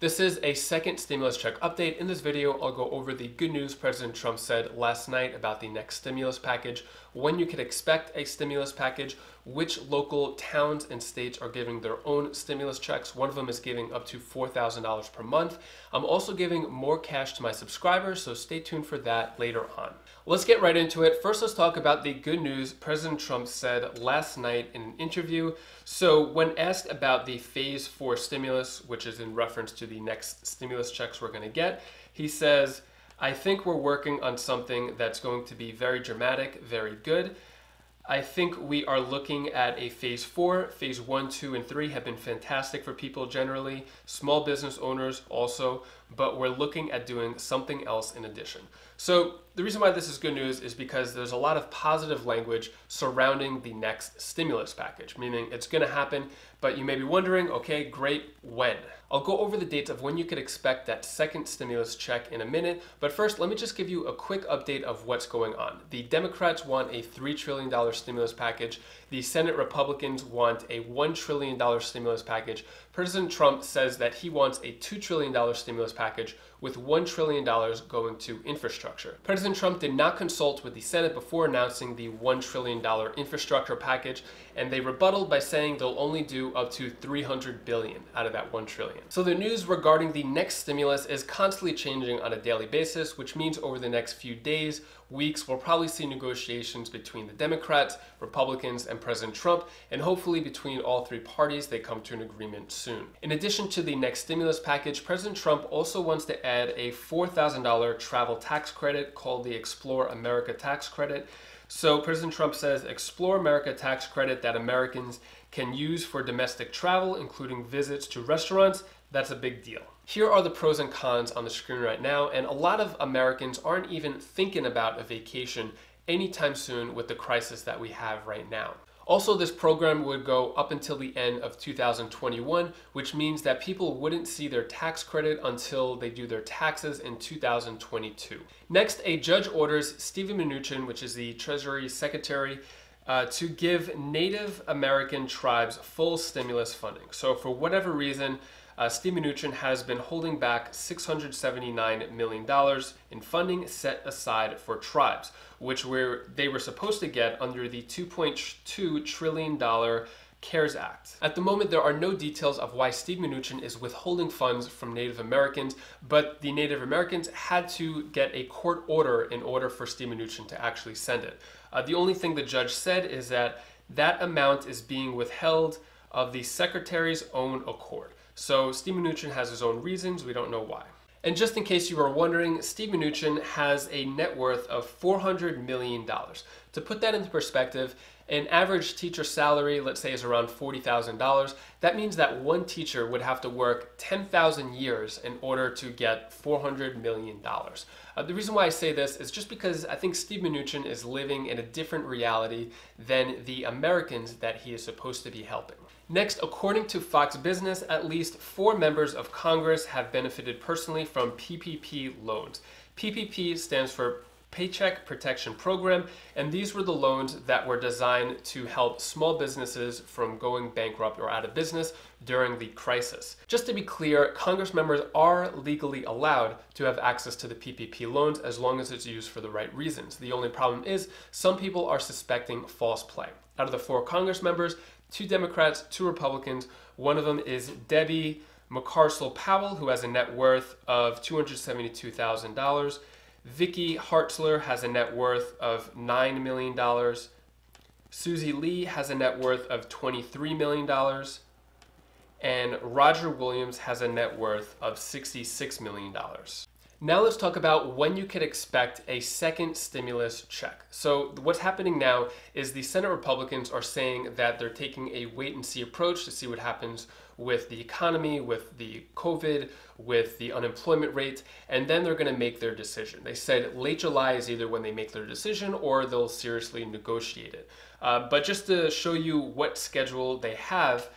This is a second stimulus check update. In this video, I'll go over the good news President Trump said last night about the next stimulus package, when you could expect a stimulus package, which local towns and states are giving their own stimulus checks. One of them is giving up to $4,000 per month. I'm also giving more cash to my subscribers, so stay tuned for that later on. Let's get right into it. First, let's talk about the good news President Trump said last night in an interview. So when asked about the phase 4 stimulus, which is in reference to the next stimulus checks we're going to get, he says, "I think we're working on something that's going to be very dramatic, very good. I think we are looking at a phase 4. Phase 1, 2, and 3 have been fantastic for people generally, small business owners also, but we're looking at doing something else in addition." So the reason why this is good news is because there's a lot of positive language surrounding the next stimulus package, meaning it's going to happen, but you may be wondering, okay, great, when? I'll go over the dates of when you could expect that second stimulus check in a minute, but first, let me just give you a quick update of what's going on. The Democrats want a $3 trillion stimulus package. The Senate Republicans want a $1 trillion stimulus package. President Trump says that he wants a $2 trillion stimulus package, with $1 trillion going to infrastructure. President Trump did not consult with the Senate before announcing the $1 trillion infrastructure package, and they rebutted by saying they'll only do up to $300 billion out of that $1 trillion. So the news regarding the next stimulus is constantly changing on a daily basis, which means over the next few days, weeks, we'll probably see negotiations between the Democrats, Republicans, and President Trump, and hopefully between all three parties, they come to an agreement soon. In addition to the next stimulus package, President Trump also wants to add a $4,000 travel tax credit called the Explore America tax credit. So President Trump says Explore America tax credit that Americans can use for domestic travel, including visits to restaurants, that's a big deal. Here are the pros and cons on the screen right now, and a lot of Americans aren't even thinking about a vacation anytime soon with the crisis that we have right now. Also, this program would go up until the end of 2021, which means that people wouldn't see their tax credit until they do their taxes in 2022. Next, a judge orders Steven Mnuchin, which is the Treasury Secretary, to give Native American tribes full stimulus funding. So for whatever reason, Steven Mnuchin has been holding back $679 million in funding set aside for tribes, which they were supposed to get under the $2.2 trillion CARES Act. At the moment, there are no details of why Steven Mnuchin is withholding funds from Native Americans, but the Native Americans had to get a court order in order for Steven Mnuchin to actually send it. The only thing the judge said is that that amount is being withheld of the Secretary's own accord. So Steven Mnuchin has his own reasons, we don't know why. And just in case you were wondering, Steven Mnuchin has a net worth of $400 million. To put that into perspective, an average teacher salary, let's say, is around $40,000. That means that one teacher would have to work 10,000 years in order to get $400 million. The reason why I say this is just because I think Steven Mnuchin is living in a different reality than the Americans that he is supposed to be helping. Next, according to Fox Business, at least 4 members of Congress have benefited personally from PPP loans. PPP stands for Paycheck Protection Program, and these were the loans that were designed to help small businesses from going bankrupt or out of business during the crisis. Just to be clear, Congress members are legally allowed to have access to the PPP loans as long as it's used for the right reasons. The only problem is some people are suspecting false play. Out of the 4 Congress members, 2 Democrats, 2 Republicans. One of them is Debbie McCarsell Powell, who has a net worth of $272,000. Vicki Hartzler has a net worth of $9 million. Susie Lee has a net worth of $23 million. And Roger Williams has a net worth of $66 million. Now let's talk about when you could expect a second stimulus check. So what's happening now is the Senate Republicans are saying that they're taking a wait-and-see approach to see what happens with the economy, with the COVID, with the unemployment rate, and then they're going to make their decision. They said late July is either when they make their decision or they'll seriously negotiate it. But just to show you what schedule they have,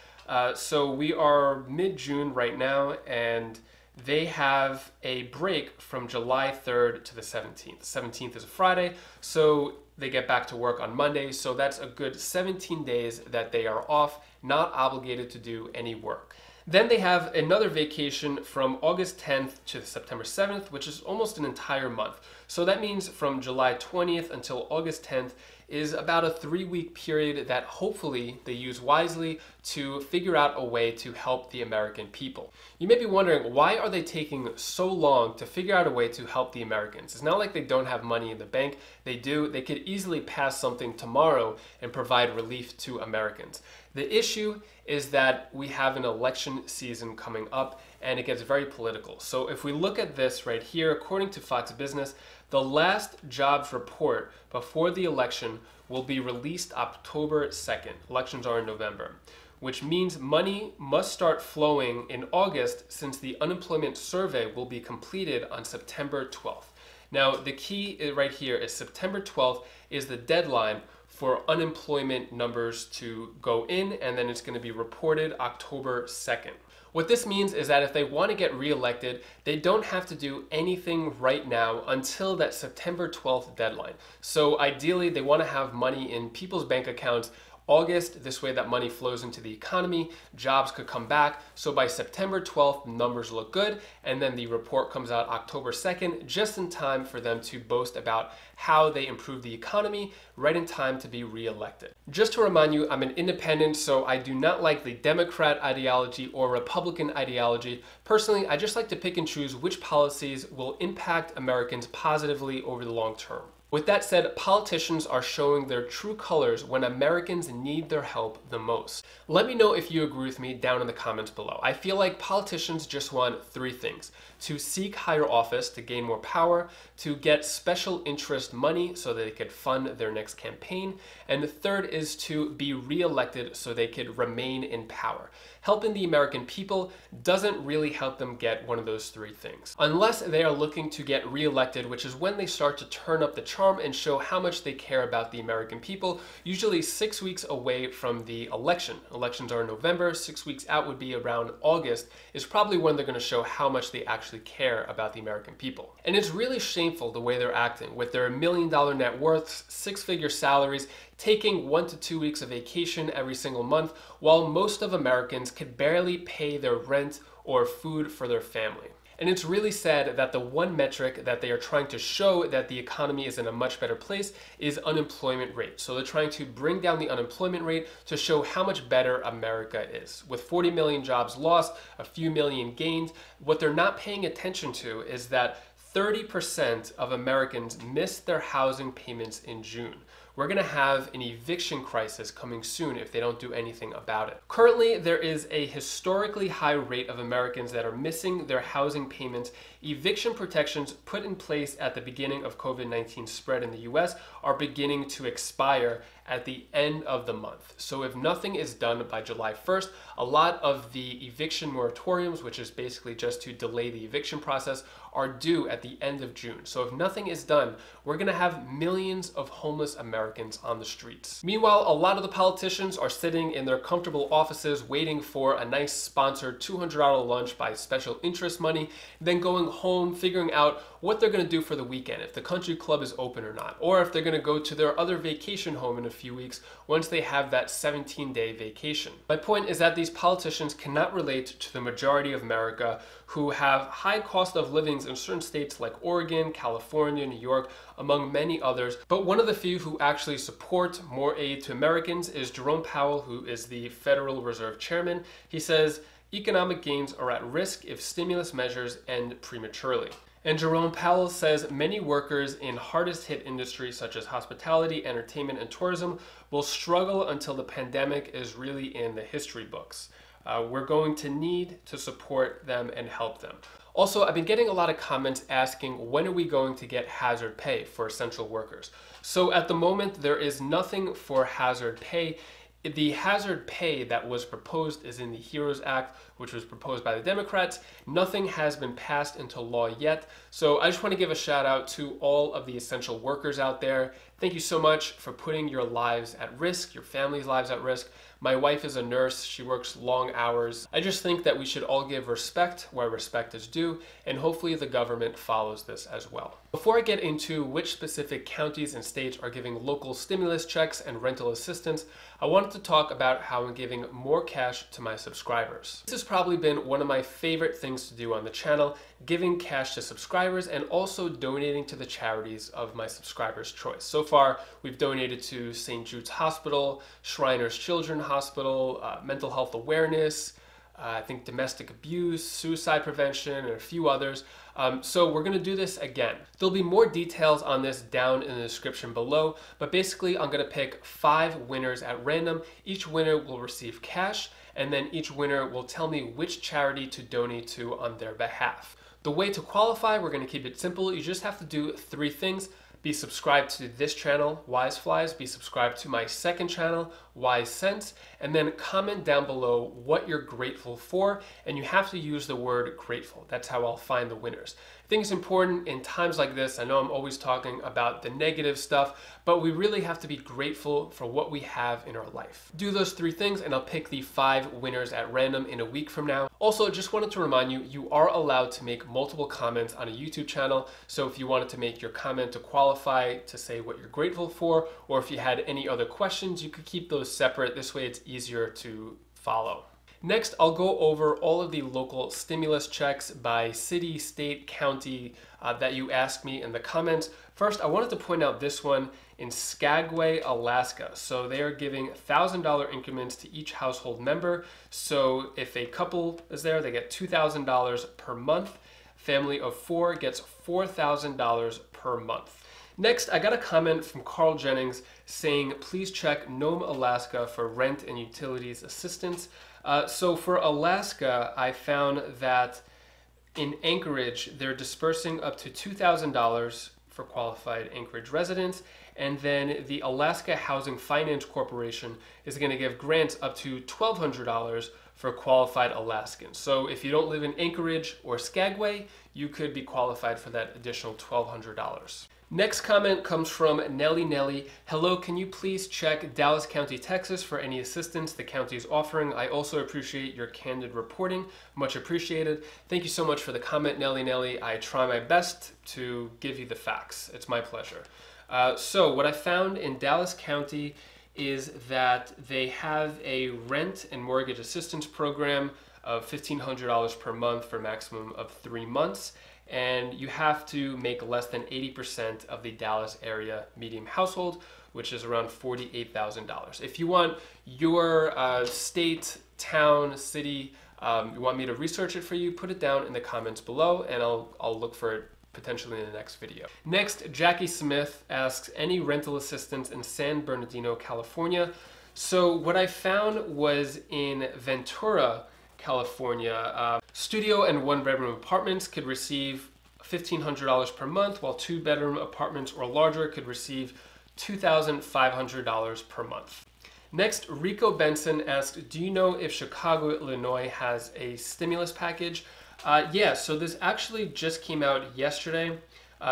so we are mid-June right now, and they have a break from July 3rd to the 17th. 17th is a Friday, so they get back to work on Monday, so that's a good 17 days that they are off, not obligated to do any work. Then they have another vacation from August 10th to September 7th, which is almost an entire month. So that means from July 20th until August 10th is about a 3-week period that hopefully they use wisely to figure out a way to help the American people. You may be wondering, why are they taking so long to figure out a way to help the Americans? It's not like they don't have money in the bank. They do. They could easily pass something tomorrow and provide relief to Americans. The issue is that we have an election season coming up and it gets very political. So if we look at this right here, according to Fox Business, the last jobs report before the election will be released October 2nd. Elections are in November, which means money must start flowing in August since the unemployment survey will be completed on September 12th. Now, the key right here is September 12th is the deadline for unemployment numbers to go in, and then it's going to be reported October 2nd. What this means is that if they want to get reelected, they don't have to do anything right now until that September 12th deadline. So ideally, they want to have money in people's bank accounts August. This way that money flows into the economy, jobs could come back. So by September 12th, numbers look good. And then the report comes out October 2nd, just in time for them to boast about how they improved the economy, right in time to be reelected. Just to remind you, I'm an independent, so I do not like the Democrat ideology or Republican ideology. Personally, I just like to pick and choose which policies will impact Americans positively over the long term. With that said, politicians are showing their true colors when Americans need their help the most. Let me know if you agree with me down in the comments below. I feel like politicians just want three things: to seek higher office to gain more power, to get special interest money so that they could fund their next campaign, and the third is to be reelected so they could remain in power. Helping the American people doesn't really help them get one of those three things, unless they are looking to get reelected, which is when they start to turn up the and show how much they care about the American people, usually 6 weeks away from the election. Elections are in November, 6 weeks out would be around August, is probably when they're going to show how much they actually care about the American people. And it's really shameful the way they're acting, with their $1 million net worths, six-figure salaries, taking 1 to 2 weeks of vacation every single month, while most of Americans could barely pay their rent or food for their family. And it's really sad that the one metric that they are trying to show that the economy is in a much better place is unemployment rate. So they're trying to bring down the unemployment rate to show how much better America is. With 40 million jobs lost, a few million gained, what they're not paying attention to is that 30% of Americans missed their housing payments in June. We're going to have an eviction crisis coming soon if they don't do anything about it. Currently, there is a historically high rate of Americans that are missing their housing payments. Eviction protections put in place at the beginning of COVID-19 spread in the U.S. are beginning to expire at the end of the month. So if nothing is done by July 1st, a lot of the eviction moratoriums, which is basically just to delay the eviction process, are due at the end of June. So if nothing is done, we're going to have millions of homeless Americans on the streets. Meanwhile, a lot of the politicians are sitting in their comfortable offices waiting for a nice sponsored $200 lunch by special interest money, then going home, figuring out what they're going to do for the weekend, if the country club is open or not, or if they're going to go to their other vacation home in a few weeks once they have that 17-day vacation. My point is that these politicians cannot relate to the majority of America who have high cost of livings in certain states like Oregon, California, New York, among many others. But one of the few who actually support more aid to Americans is Jerome Powell, who is the Federal Reserve Chairman. He says, "Economic gains are at risk if stimulus measures end prematurely." And Jerome Powell says many workers in hardest hit industries such as hospitality, entertainment, and tourism will struggle until the pandemic is really in the history books. We're going to need to support them and help them. Also, I've been getting a lot of comments asking, when are we going to get hazard pay for essential workers? So at the moment, there is nothing for hazard pay. The hazard pay that was proposed is in the HEROES Act, which was proposed by the Democrats. Nothing has been passed into law yet. So I just want to give a shout out to all of the essential workers out there. Thank you so much for putting your lives at risk, your family's lives at risk. My wife is a nurse. She works long hours. I just think that we should all give respect where respect is due, and hopefully the government follows this as well. Before I get into which specific counties and states are giving local stimulus checks and rental assistance, I wanted to talk about how I'm giving more cash to my subscribers. This is probably been one of my favorite things to do on the channel, giving cash to subscribers and also donating to the charities of my subscribers' choice. So far, we've donated to St. Jude's Hospital, Shriners Children's Hospital, mental health awareness, I think domestic abuse, suicide prevention, and a few others. So we're going to do this again. There'll be more details on this down in the description below, but basically I'm going to pick 5 winners at random. Each winner will receive cash, and then each winner will tell me which charity to donate to on their behalf. The way to qualify, we're going to keep it simple. You just have to do 3 things. Be subscribed to this channel, Wise Flies, be subscribed to my second channel, Wise Cents, and then comment down below what you're grateful for, and you have to use the word grateful. That's how I'll find the winners. I think it's important in times like this. I know I'm always talking about the negative stuff, but we really have to be grateful for what we have in our life. Do those 3 things, and I'll pick the 5 winners at random in a week from now. Also, just wanted to remind you, you are allowed to make multiple comments on a YouTube channel. So if you wanted to make your comment to qualify, to say what you're grateful for, or if you had any other questions, you could keep those separate. This way it's easier to follow. Next, I'll go over all of the local stimulus checks by city, state, county that you asked me in the comments. First, I wanted to point out this one in Skagway, Alaska. So they are giving $1,000 increments to each household member. So if a couple is there, they get $2,000 per month. Family of 4 gets $4,000 per month. Next, I got a comment from Carl Jennings saying, please check Nome, Alaska for rent and utilities assistance. So for Alaska, I found that in Anchorage, they're dispersing up to $2,000 for qualified Anchorage residents. And then the Alaska Housing Finance Corporation is going to give grants up to $1,200 for qualified Alaskans. So if you don't live in Anchorage or Skagway, you could be qualified for that additional $1,200. Next comment comes from Nelly Nelly. Hello, can you please check Dallas County, Texas for any assistance the county is offering? I also appreciate your candid reporting. Much appreciated. Thank you so much for the comment, Nelly Nelly. I try my best to give you the facts. It's my pleasure. So what I found in Dallas County is that they have a rent and mortgage assistance program of $1,500 per month for a maximum of 3 months. And you have to make less than 80% of the Dallas area median household, which is around $48,000. If you want your state, town, city, you want me to research it for you, put it down in the comments below and I'll look for it potentially in the next video. Next, Jackie Smith asks, any rental assistance in San Bernardino, California? So what I found was in Ventura, California, studio and 1-bedroom apartments could receive $1,500 per month, while 2-bedroom apartments or larger could receive $2,500 per month. Next, Rico Benson asked, do you know if Chicago, Illinois has a stimulus package? Yeah, so this actually just came out yesterday.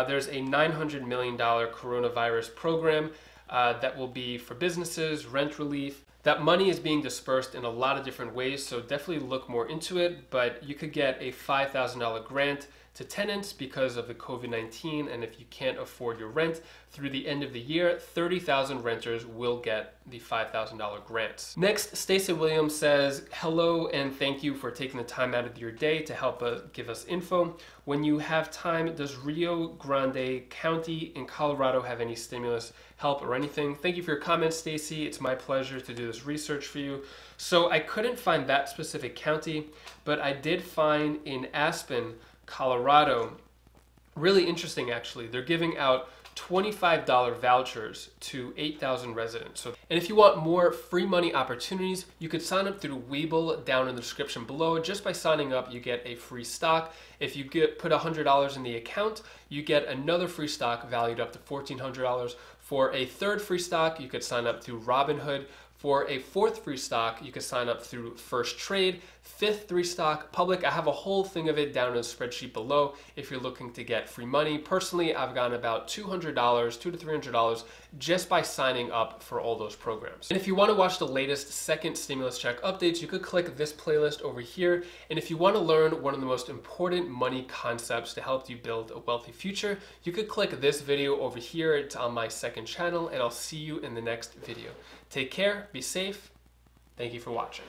There's a $900 million coronavirus program that will be for businesses, rent relief. That money is being dispersed in a lot of different ways, so definitely look more into it, but you could get a $5,000 grant to tenants because of the COVID-19, and if you can't afford your rent through the end of the year, 30,000 renters will get the $5,000 grants. Next, Stacey Williams says, hello and thank you for taking the time out of your day to help give us info. When you have time, does Rio Grande County in Colorado have any stimulus help or anything? Thank you for your comments, Stacey. It's my pleasure to do this research for you. So I couldn't find that specific county, but I did find in Aspen, Colorado, really interesting actually, they're giving out $25 vouchers to 8,000 residents. And if you want more free money opportunities, you could sign up through Webull down in the description below. Just by signing up, you get a free stock. If you put $100 in the account, you get another free stock valued up to $1,400. For a third free stock, you could sign up through Robinhood. For a 4th free stock, you can sign up through First Trade. 5th free stock, Public. I have a whole thing of it down in the spreadsheet below if you're looking to get free money. Personally, I've gotten about $200, $200 to $300 just by signing up for all those programs. And if you want to watch the latest second stimulus check updates, you could click this playlist over here. And if you want to learn one of the most important money concepts to help you build a wealthy future, you could click this video over here. It's on my second channel, and I'll see you in the next video. Take care. Be safe. Thank you for watching.